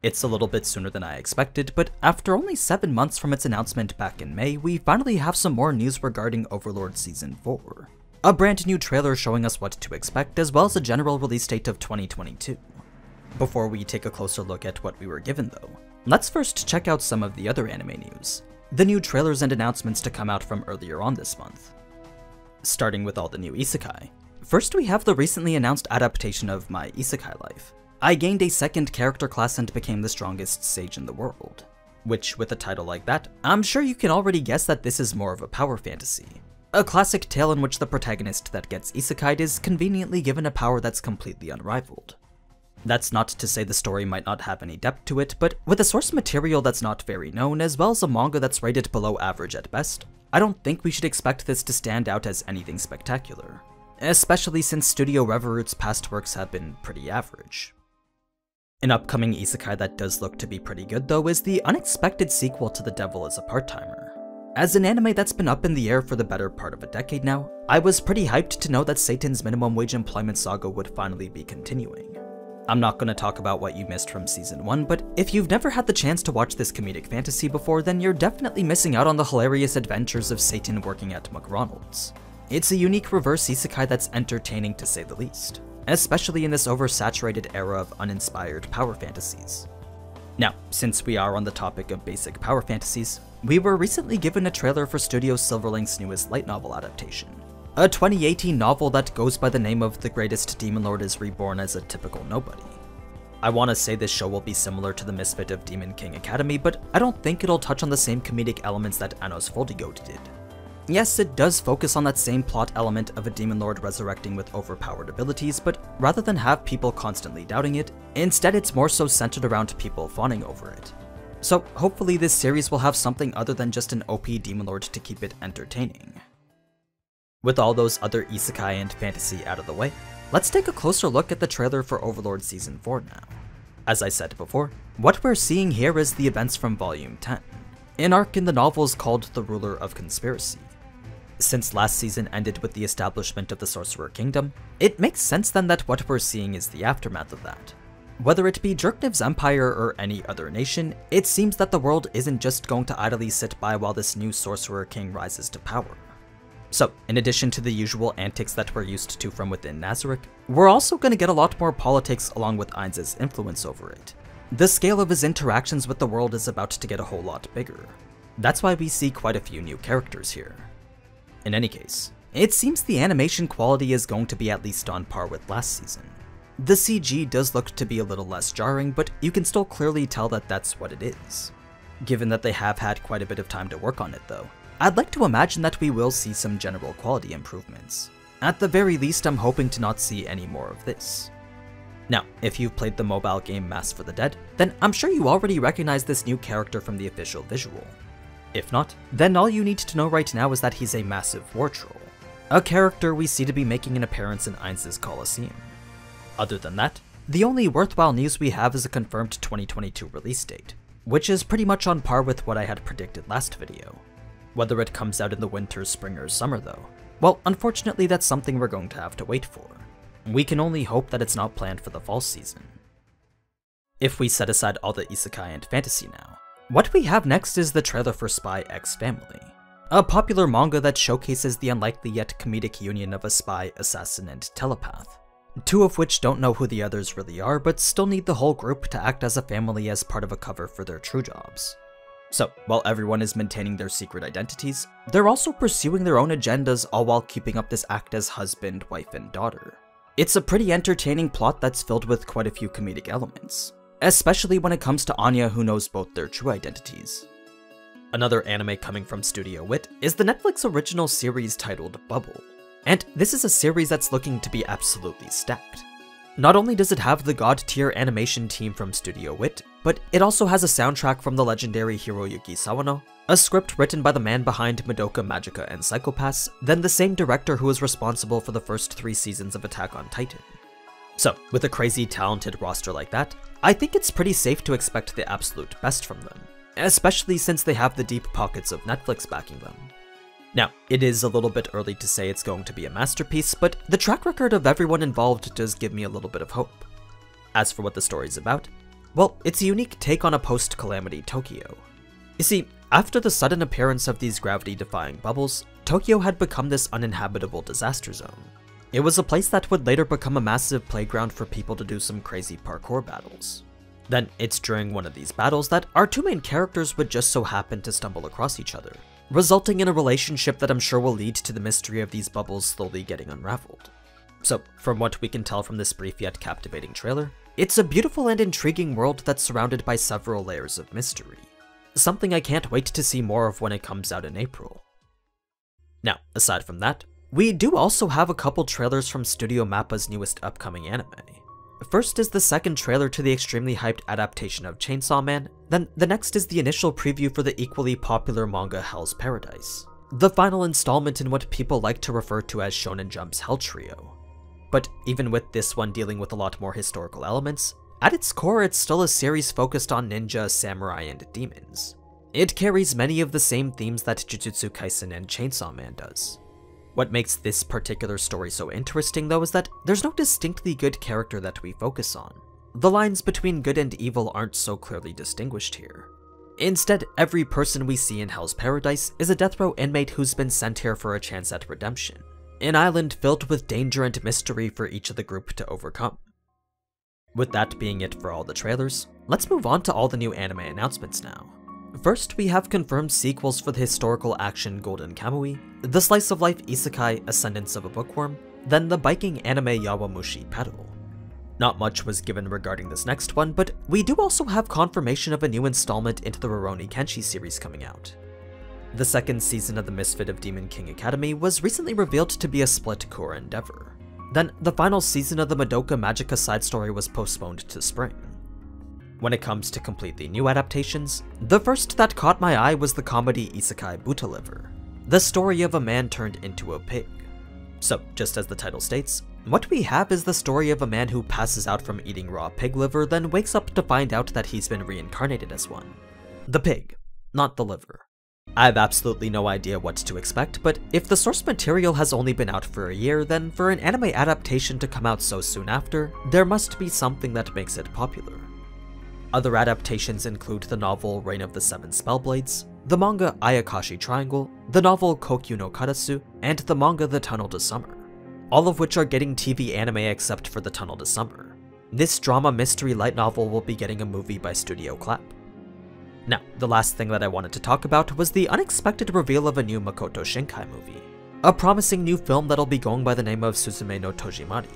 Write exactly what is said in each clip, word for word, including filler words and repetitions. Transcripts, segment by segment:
It's a little bit sooner than I expected, but after only seven months from its announcement back in May, we finally have some more news regarding Overlord Season four. A brand new trailer showing us what to expect, as well as a general release date of twenty twenty-two. Before we take a closer look at what we were given though, let's first check out some of the other anime news, the new trailers and announcements to come out from earlier on this month. Starting with all the new isekai. First we have the recently announced adaptation of My Isekai Life. I gained a second character class and became the strongest sage in the world. Which, with a title like that, I'm sure you can already guess that this is more of a power fantasy. A classic tale in which the protagonist that gets isekai'd is conveniently given a power that's completely unrivaled. That's not to say the story might not have any depth to it, but with a source material that's not very known, as well as a manga that's rated below average at best, I don't think we should expect this to stand out as anything spectacular. Especially since Studio Reverute's past works have been pretty average. An upcoming isekai that does look to be pretty good though is the unexpected sequel to The Devil Is a Part-Timer. As an anime that's been up in the air for the better part of a decade now, I was pretty hyped to know that Satan's minimum wage employment saga would finally be continuing. I'm not gonna talk about what you missed from Season one, but if you've never had the chance to watch this comedic fantasy before, then you're definitely missing out on the hilarious adventures of Satan working at McDonald's. It's a unique reverse isekai that's entertaining to say the least, especially in this oversaturated era of uninspired power fantasies. Now, since we are on the topic of basic power fantasies, we were recently given a trailer for Studio Silverlink's newest light novel adaptation, a twenty eighteen novel that goes by the name of The Greatest Demon Lord is Reborn as a Typical Nobody. I want to say this show will be similar to the Misfit of Demon King Academy, but I don't think it'll touch on the same comedic elements that Anos Foldigoat did. Yes, it does focus on that same plot element of a demon lord resurrecting with overpowered abilities, but rather than have people constantly doubting it, instead it's more so centered around people fawning over it. So hopefully this series will have something other than just an O P demon lord to keep it entertaining. With all those other isekai and fantasy out of the way, let's take a closer look at the trailer for Overlord Season four now. As I said before, what we're seeing here is the events from Volume ten, an arc in the novels called The Ruler of Conspiracy. Since last season ended with the establishment of the Sorcerer Kingdom, it makes sense then that what we're seeing is the aftermath of that. Whether it be Jerkniv's empire or any other nation, it seems that the world isn't just going to idly sit by while this new Sorcerer King rises to power. So, in addition to the usual antics that we're used to from within Nazarick, we're also going to get a lot more politics along with Ainz's influence over it. The scale of his interactions with the world is about to get a whole lot bigger. That's why we see quite a few new characters here. In any case, it seems the animation quality is going to be at least on par with last season. The C G does look to be a little less jarring, but you can still clearly tell that that's what it is. Given that they have had quite a bit of time to work on it though, I'd like to imagine that we will see some general quality improvements. At the very least, I'm hoping to not see any more of this. Now, if you've played the mobile game Mask for the Dead, then I'm sure you already recognize this new character from the official visual. If not, then all you need to know right now is that he's a massive war troll, a character we see to be making an appearance in Ainz's Colosseum. Other than that, the only worthwhile news we have is a confirmed twenty twenty-two release date, which is pretty much on par with what I had predicted last video. Whether it comes out in the winter, spring, or summer though, well, unfortunately that's something we're going to have to wait for. We can only hope that it's not planned for the fall season. If we set aside all the isekai and fantasy now, what we have next is the trailer for Spy x Family, a popular manga that showcases the unlikely yet comedic union of a spy, assassin, and telepath, two of which don't know who the others really are but still need the whole group to act as a family as part of a cover for their true jobs. So, while everyone is maintaining their secret identities, they're also pursuing their own agendas, all while keeping up this act as husband, wife, and daughter. It's a pretty entertaining plot that's filled with quite a few comedic elements, especially when it comes to Anya, who knows both their true identities. Another anime coming from Studio Wit is the Netflix original series titled Bubble, and this is a series that's looking to be absolutely stacked. Not only does it have the god-tier animation team from Studio Wit, but it also has a soundtrack from the legendary Hiroyuki Sawano, a script written by the man behind Madoka Magica and Psycho Pass, then the same director who was responsible for the first three seasons of Attack on Titan. So, with a crazy talented roster like that, I think it's pretty safe to expect the absolute best from them, especially since they have the deep pockets of Netflix backing them. Now, it is a little bit early to say it's going to be a masterpiece, but the track record of everyone involved does give me a little bit of hope. As for what the story's about, Well, it's a unique take on a post-calamity Tokyo. You see, after the sudden appearance of these gravity-defying bubbles, Tokyo had become this uninhabitable disaster zone. It was a place that would later become a massive playground for people to do some crazy parkour battles. Then, it's during one of these battles that our two main characters would just so happen to stumble across each other, resulting in a relationship that I'm sure will lead to the mystery of these bubbles slowly getting unraveled. So, from what we can tell from this brief yet captivating trailer, it's a beautiful and intriguing world that's surrounded by several layers of mystery. Something I can't wait to see more of when it comes out in April. Now, aside from that, we do also have a couple trailers from Studio Mappa's newest upcoming anime. First is the second trailer to the extremely hyped adaptation of Chainsaw Man, then the next is the initial preview for the equally popular manga Hell's Paradise, the final installment in what people like to refer to as Shonen Jump's Hell Trio. But even with this one dealing with a lot more historical elements, at its core it's still a series focused on ninja, samurai, and demons. It carries many of the same themes that Jujutsu Kaisen and Chainsaw Man does. What makes this particular story so interesting, though, is that there's no distinctly good character that we focus on. The lines between good and evil aren't so clearly distinguished here. Instead, every person we see in Hell's Paradise is a death row inmate who's been sent here for a chance at redemption, an island filled with danger and mystery for each of the group to overcome. With that being it for all the trailers, let's move on to all the new anime announcements now. First, we have confirmed sequels for the historical action Golden Kamui, the slice of life isekai Ascendance of a Bookworm, then the biking anime Yowamushi Pedal. Not much was given regarding this next one, but we do also have confirmation of a new installment into the Rurouni Kenshi series coming out. The second season of the Misfit of Demon King Academy was recently revealed to be a split core endeavor. Then, the final season of the Madoka Magica side story was postponed to spring. When it comes to completely new adaptations, the first that caught my eye was the comedy Isekai Buta Liver, the story of a man turned into a pig. So, just as the title states, what we have is the story of a man who passes out from eating raw pig liver, then wakes up to find out that he's been reincarnated as one. The pig, not the liver. I have absolutely no idea what to expect, but if the source material has only been out for a year, then for an anime adaptation to come out so soon after, there must be something that makes it popular. Other adaptations include the novel Reign of the Seven Spellblades, the manga Ayakashi Triangle, the novel Koukyou no Karasu, and the manga The Tunnel to Summer, all of which are getting T V anime except for The Tunnel to Summer. This drama mystery light novel will be getting a movie by Studio Clap. Now, the last thing that I wanted to talk about was the unexpected reveal of a new Makoto Shinkai movie, a promising new film that'll be going by the name of Suzume no Tojimari.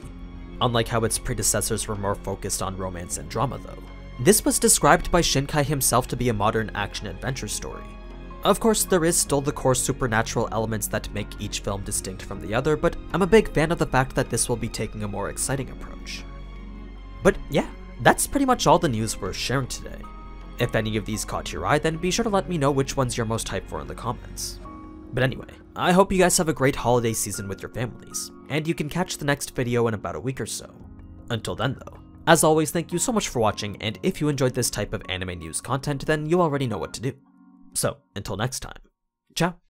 Unlike how its predecessors were more focused on romance and drama, though, this was described by Shinkai himself to be a modern action-adventure story. Of course, there is still the core supernatural elements that make each film distinct from the other, but I'm a big fan of the fact that this will be taking a more exciting approach. But yeah, that's pretty much all the news we're sharing today. If any of these caught your eye, then be sure to let me know which ones you're most hyped for in the comments. But anyway, I hope you guys have a great holiday season with your families, and you can catch the next video in about a week or so. Until then though, as always, thank you so much for watching, and if you enjoyed this type of anime news content, then you already know what to do. So, until next time, ciao!